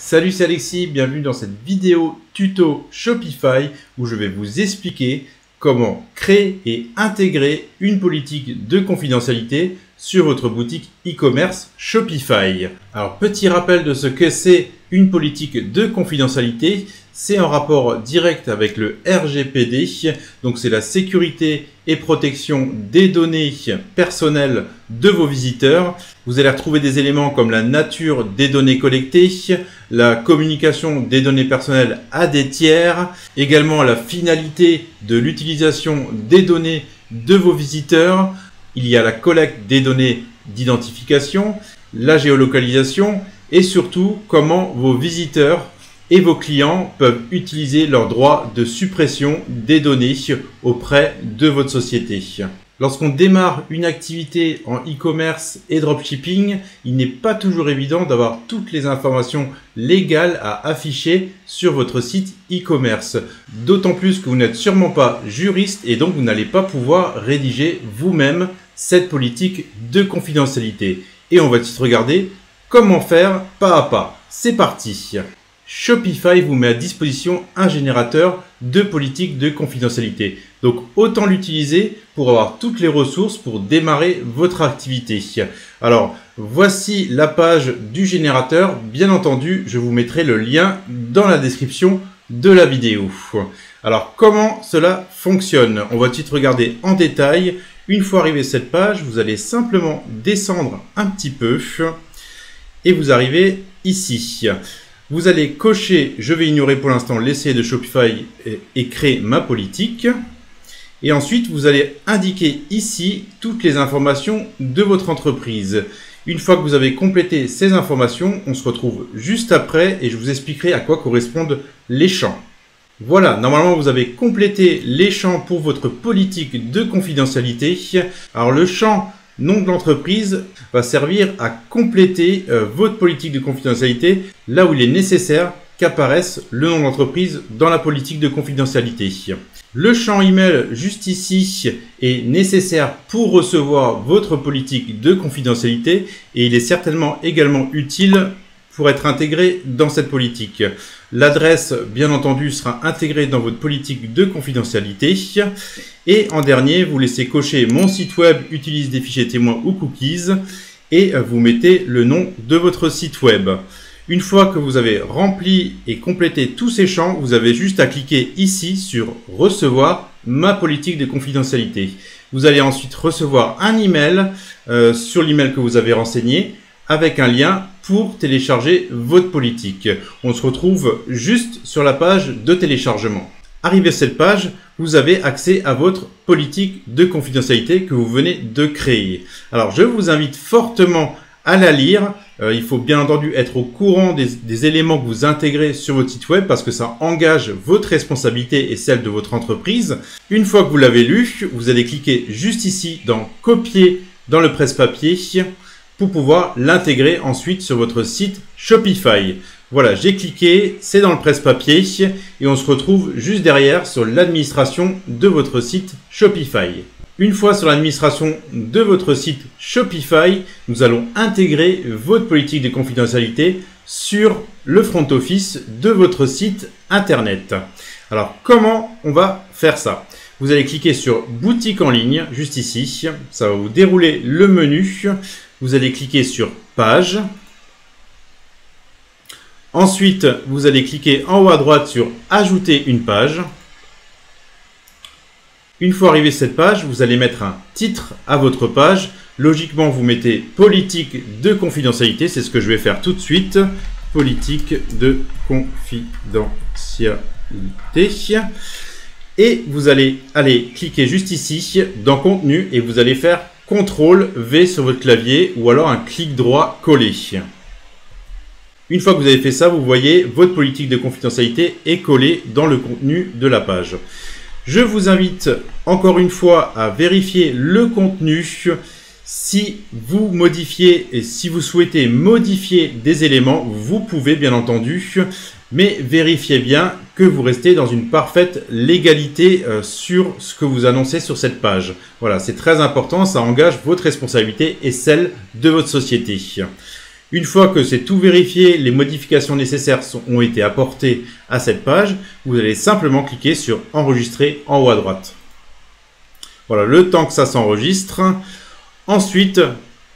Salut, c'est Alexis, bienvenue dans cette vidéo tuto Shopify où je vais vous expliquer comment créer et intégrer une politique de confidentialité sur votre boutique e-commerce Shopify. Alors, petit rappel de ce que c'est une politique de confidentialité, c'est en rapport direct avec le RGPD, donc c'est la sécurité et protection des données personnelles de vos visiteurs. Vous allez retrouver des éléments comme la nature des données collectées, la communication des données personnelles à des tiers, également la finalité de l'utilisation des données de vos visiteurs. Il y a la collecte des données d'identification, la géolocalisation et surtout comment vos visiteurs et vos clients peuvent utiliser leurs droits de suppression des données auprès de votre société. Lorsqu'on démarre une activité en e-commerce et dropshipping, il n'est pas toujours évident d'avoir toutes les informations légales à afficher sur votre site e-commerce. D'autant plus que vous n'êtes sûrement pas juriste et donc vous n'allez pas pouvoir rédiger vous-même cette politique de confidentialité. Et on va ensuite regarder comment faire pas à pas. C'est parti! Shopify vous met à disposition un générateur de politique de confidentialité. Donc autant l'utiliser pour avoir toutes les ressources pour démarrer votre activité. Alors voici la page du générateur. Bien entendu, je vous mettrai le lien dans la description de la vidéo. Alors comment cela fonctionne? On va tout de suite regarder en détail. Une fois arrivé à cette page, vous allez simplement descendre un petit peu et vous arrivez ici. Vous allez cocher « Je vais ignorer pour l'instant l'essai de Shopify et créer ma politique ». Et ensuite, vous allez indiquer ici toutes les informations de votre entreprise. Une fois que vous avez complété ces informations, on se retrouve juste après et je vous expliquerai à quoi correspondent les champs. Voilà, normalement vous avez complété les champs pour votre politique de confidentialité. Alors le champ nom de l'entreprise va servir à compléter votre politique de confidentialité là où il est nécessaire qu'apparaisse le nom de l'entreprise dans la politique de confidentialité. Le champ email juste ici est nécessaire pour recevoir votre politique de confidentialité et il est certainement également utile pour être intégré dans cette politique. L'adresse, bien entendu, sera intégrée dans votre politique de confidentialité. Et en dernier, vous laissez cocher « Mon site web utilise des fichiers témoins ou cookies » et vous mettez le nom de votre site web. Une fois que vous avez rempli et complété tous ces champs, vous avez juste à cliquer ici sur « Recevoir ma politique de confidentialité ». Vous allez ensuite recevoir un email sur l'email que vous avez renseigné avec un lien pour télécharger votre politique. On se retrouve juste sur la page de téléchargement. Arrivé à cette page, vous avez accès à votre politique de confidentialité que vous venez de créer. Alors, je vous invite fortement à la lire. Il faut bien entendu être au courant des éléments que vous intégrez sur votre site web parce que ça engage votre responsabilité et celle de votre entreprise. Une fois que vous l'avez lu, vous allez cliquer juste ici dans « Copier » dans le presse-papier pour pouvoir l'intégrer ensuite sur votre site Shopify. Voilà, j'ai cliqué, c'est dans le presse-papier et on se retrouve juste derrière sur l'administration de votre site Shopify. Une fois sur l'administration de votre site Shopify, nous allons intégrer votre politique de confidentialité sur le front office de votre site internet. Alors, comment on va faire ça? Vous allez cliquer sur boutique en ligne, juste ici. Ça va vous dérouler le menu. Vous allez cliquer sur page. Ensuite, vous allez cliquer en haut à droite sur ajouter une page. Une fois arrivé à cette page, vous allez mettre un titre à votre page. Logiquement, vous mettez politique de confidentialité. C'est ce que je vais faire tout de suite. Politique de confidentialité. Et vous allez cliquer juste ici dans contenu et vous allez faire CTRL V sur votre clavier ou alors un clic droit collé. Une fois que vous avez fait ça, vous voyez votre politique de confidentialité est collée dans le contenu de la page. Je vous invite encore une fois à vérifier le contenu. Si vous modifiez et si vous souhaitez modifier des éléments, vous pouvez bien entendu, mais vérifiez bien que vous restez dans une parfaite légalité sur ce que vous annoncez sur cette page. Voilà, c'est très important, ça engage votre responsabilité et celle de votre société. Une fois que c'est tout vérifié, les modifications nécessaires ont été apportées à cette page, vous allez simplement cliquer sur « Enregistrer » en haut à droite. Voilà, le temps que ça s'enregistre. Ensuite,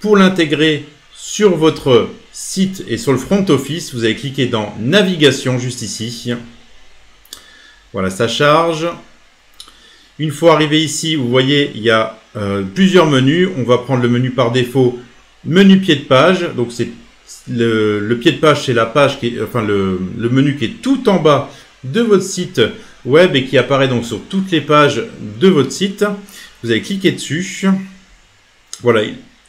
pour l'intégrer sur votre site et sur le front office, vous allez cliquer dans « Navigation » juste ici. Voilà, ça charge. Une fois arrivé ici, vous voyez, il y a plusieurs menus. On va prendre le menu par défaut « Menu pied de page ». Donc, c'est le pied de page, c'est la page qui est, enfin le menu qui est tout en bas de votre site web et qui apparaît donc sur toutes les pages de votre site. Vous allez cliquer dessus. Voilà,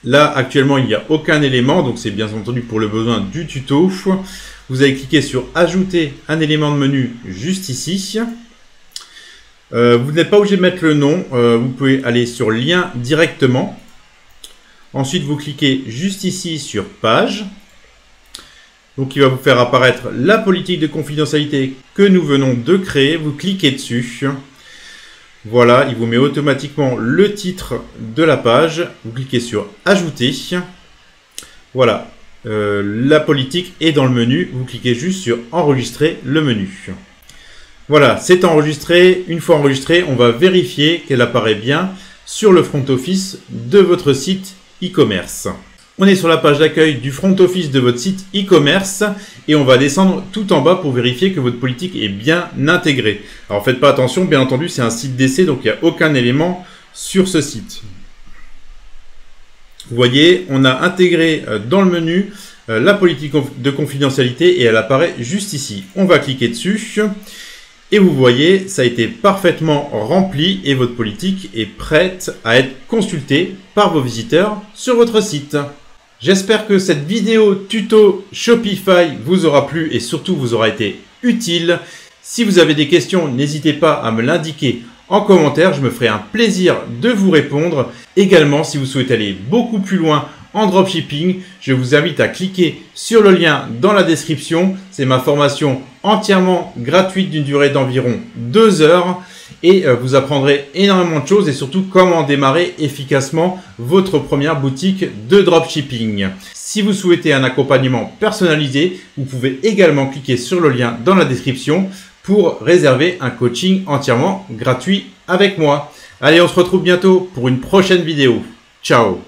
là actuellement il n'y a aucun élément, donc c'est bien entendu pour le besoin du tuto. Vous allez cliquer sur ajouter un élément de menu juste ici. Vous n'êtes pas obligé de mettre le nom, vous pouvez aller sur lien directement. Ensuite vous cliquez juste ici sur page. Donc, il va vous faire apparaître la politique de confidentialité que nous venons de créer. Vous cliquez dessus. Voilà, il vous met automatiquement le titre de la page. Vous cliquez sur « Ajouter ». Voilà, la politique est dans le menu. Vous cliquez juste sur « Enregistrer le menu ». Voilà, c'est enregistré. Une fois enregistré, on va vérifier qu'elle apparaît bien sur le front office de votre site e-commerce. On est sur la page d'accueil du front office de votre site e-commerce et on va descendre tout en bas pour vérifier que votre politique est bien intégrée. Alors faites pas attention, bien entendu c'est un site d'essai donc il n'y a aucun élément sur ce site. Vous voyez, on a intégré dans le menu la politique de confidentialité et elle apparaît juste ici. On va cliquer dessus et vous voyez, ça a été parfaitement rempli et votre politique est prête à être consultée par vos visiteurs sur votre site. J'espère que cette vidéo tuto Shopify vous aura plu et surtout vous aura été utile. Si vous avez des questions, n'hésitez pas à me l'indiquer en commentaire. Je me ferai un plaisir de vous répondre. Également, si vous souhaitez aller beaucoup plus loin en dropshipping, je vous invite à cliquer sur le lien dans la description. C'est ma formation entièrement gratuite d'une durée d'environ 2 heures. Et vous apprendrez énormément de choses et surtout comment démarrer efficacement votre première boutique de dropshipping. Si vous souhaitez un accompagnement personnalisé, vous pouvez également cliquer sur le lien dans la description pour réserver un coaching entièrement gratuit avec moi. Allez, on se retrouve bientôt pour une prochaine vidéo. Ciao!